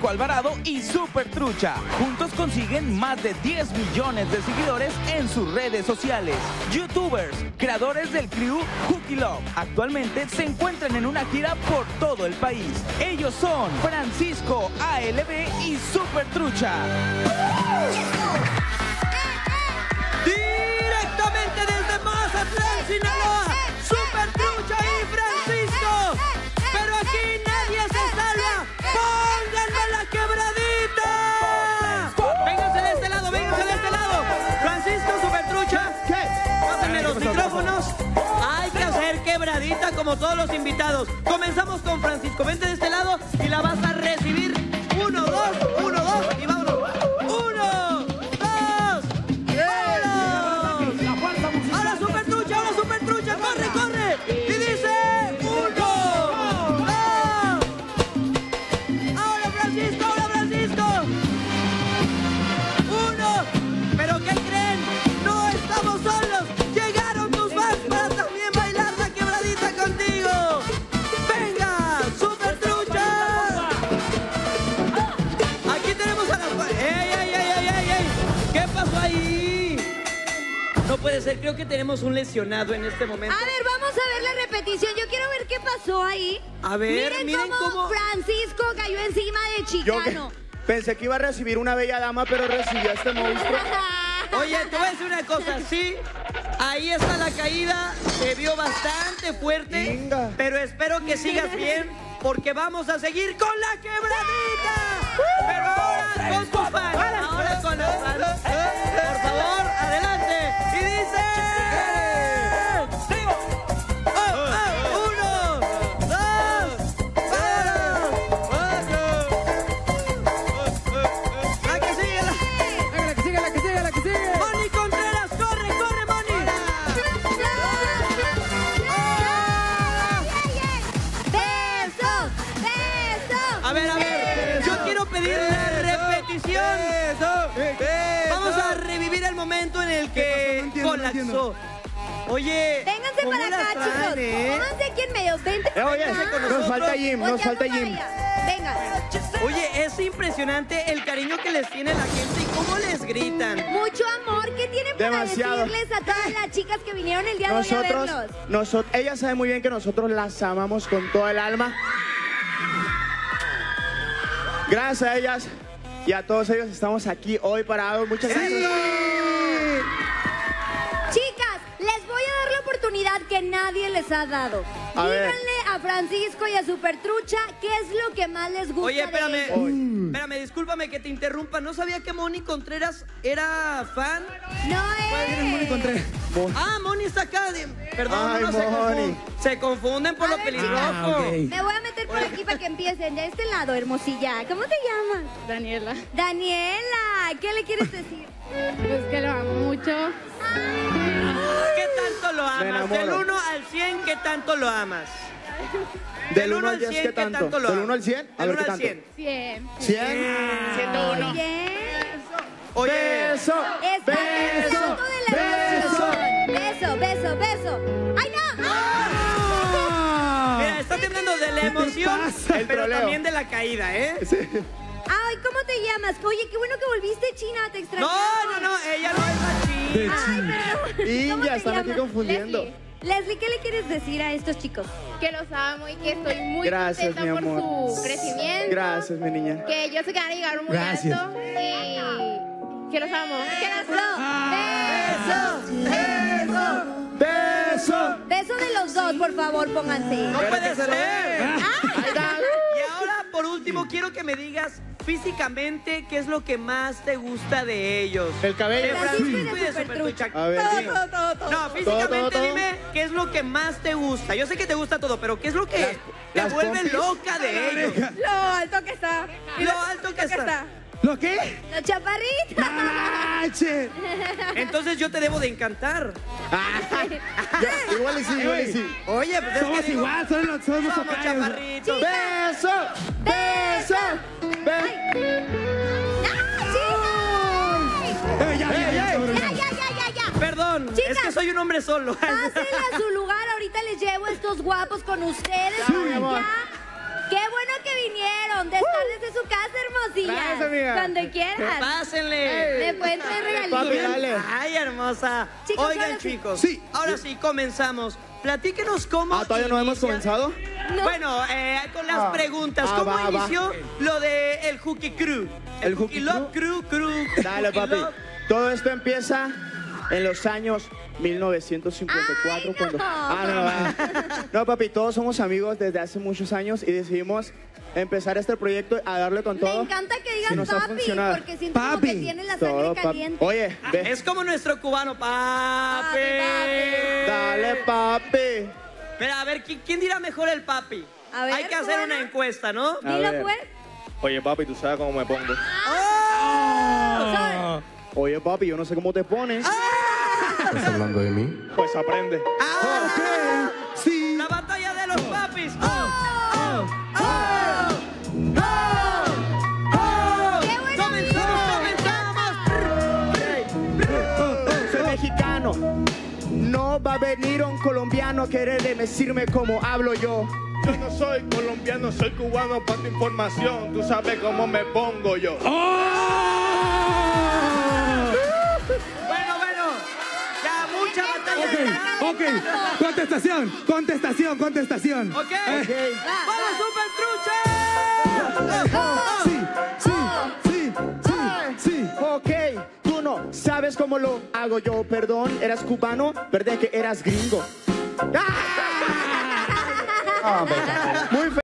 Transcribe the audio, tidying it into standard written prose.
Francisco Alvarado y Super Trucha. Juntos consiguen más de 10 millones de seguidores en sus redes sociales. Youtubers, creadores del crew Hooky Love, actualmente se encuentran en una gira por todo el país. Ellos son Francisco ALB y Super Trucha. Directamente desde Mazatlán, Sinaloa, Super Trucha y Francisco. Pero aquí nadie se salva. ¡Pónganme la quebradita! Vénganse de este lado, vénganse de este lado. Francisco, Super Trucha, pásenme los micrófonos. Hay que hacer quebradita como todos los invitados. Comenzamos con Francisco. Vente de este lado y la vas a recibir. 1, 2, 1, 2 y vámonos. 1. Puede ser, creo que tenemos un lesionado en este momento. A ver, vamos a ver la repetición. Yo quiero ver qué pasó ahí. A ver, miren cómo Francisco cayó encima de Chicano. Yo pensé que iba a recibir una bella dama, pero recibió a este monstruo. Oye, te voy a decir una cosa, sí. Ahí está la caída, se vio bastante fuerte. Linda. Pero espero que sigas bien, porque vamos a seguir con la quebradita. Pero ahora con tus fans, ahora con los fans. Por favor, adelante. Y dice... ¡Vivo! ¡Oh! 1, 2, 3, 4. ¡La que sigue! ¡La que sigue! ¡La que sigue! ¡La que sigue! ¡Moni Contreras! ¡Corre! ¡Corre, Moni! ¡Besos! ¡Besos! A ver, yo quiero pedir la repetición. Vamos a revivir el momento en el que colapsó. Oye, vénganse para acá, chicos. Pónganse aquí en medio. Nos falta Jim, nos falta Jim. Venga. Oye, es impresionante el cariño que les tiene la gente y cómo les gritan. Mucho amor que tienen para decirles a todas las chicas que vinieron el día de hoy a verlos. Ellas saben muy bien que nosotros las amamos con todo el alma. Gracias a ellas y a todos ellos estamos aquí hoy parados. Muchas gracias. Que nadie les ha dado. Díganle a Francisco y a Super Trucha qué es lo que más les gusta. Oye, espérame, espérame, discúlpame que te interrumpa. No sabía que Moni Contreras era fan. No es Moni Contreras. Ah, Moni está acá. Perdón, ay, no se confunden. Se confunden por lo peligroso. Okay. Me voy a meter por aquí para que empiecen. De este lado, hermosilla. ¿Cómo te llamas? Daniela. Daniela, ¿qué le quieres decir? Pues que lo amo mucho. ¿Qué tanto lo amas? Del 1 al 100, ¿qué tanto lo amas? Del 1 al 10, ¿qué tanto lo amas? ¿Del 1 al 100? Del 1 al 100. 100. 101. Oye, beso, beso, beso, beso, beso, beso. ¡Ay, no! Mira, está temblando de la emoción, pero también de la caída, ¿eh? Sí. Ay, ¿cómo te llamas? Oye, qué bueno que volviste, China, te extrañamos. No, ella no es la China. Ay, pero... Y ya están aquí confundiendo. Leslie, ¿qué le quieres decir a estos chicos? Que los amo y que estoy muy contenta por su crecimiento. Gracias, mi niña. Que yo sé que van a llegar muy alto. Y que los amo. ¡Que los amo! ¡Beso! ¡Beso! ¡Beso! ¡Beso de los dos, por favor, pónganse! ¡No puede ser! Y ahora, por último, quiero que me digas... Físicamente, ¿qué es lo que más te gusta de ellos? El cabello. Todo. No, físicamente dime qué es lo que más te gusta. Yo sé que te gusta todo, pero ¿qué es lo que te vuelve loca de ellos? Lo alto que está. Lo alto que está. ¿Lo qué? La chaparrita. Entonces yo te debo de encantar. Igual y sí, igual y sí. Oye, pues somos igual, somos chaparritos. ¡Beso! ¡Beso! Ya. Perdón, chicas, es que soy un hombre solo. Pásenle a su lugar, ahorita les llevo estos guapos con ustedes. Qué bueno que vinieron, de estar desde su casa, hermano. cosillas. Gracias, amiga. Cuando quieras. Pásenle. Después te regalitos. Ay, hermosa. Chicos, oigan, chicos. Sí. Ahora sí, comenzamos. Platíquenos cómo... Ah, ¿todavía no hemos comenzado? No. Bueno, con las preguntas. ¿Cómo inició lo de el Hooky Crew? El Hooky Love Crew. Dale, papi. Love. Todo esto empieza en los años 1954. Ay, cuando... No, papi, todos somos amigos desde hace muchos años y decidimos empezar este proyecto a darle con todo. Me encanta que digas papi, porque siento como que tiene la sangre caliente. Oye, es como nuestro cubano, papi. Dale, papi. Mira, a ver, ¿quién dirá mejor el papi? A ver, hay que hacer una encuesta, ¿no? Mira, pues. Oye, papi, tú sabes cómo me pongo. Oye, papi, yo no sé cómo te pones. ¿Estás hablando de mí? Pues aprende. Sí. La batalla de los papis. No va a venir un colombiano a querer decirme cómo hablo yo. Yo no soy colombiano, soy cubano, para tu información. Tú sabes cómo me pongo yo. Bueno, ya mucha batalla. Ok, contestación. Ok, ¡vamos, Super Trucha! Sí. Ok. ¿Sabes cómo lo hago yo? Perdón, eras cubano, verdad que eras gringo. ¡Ah! Muy feo.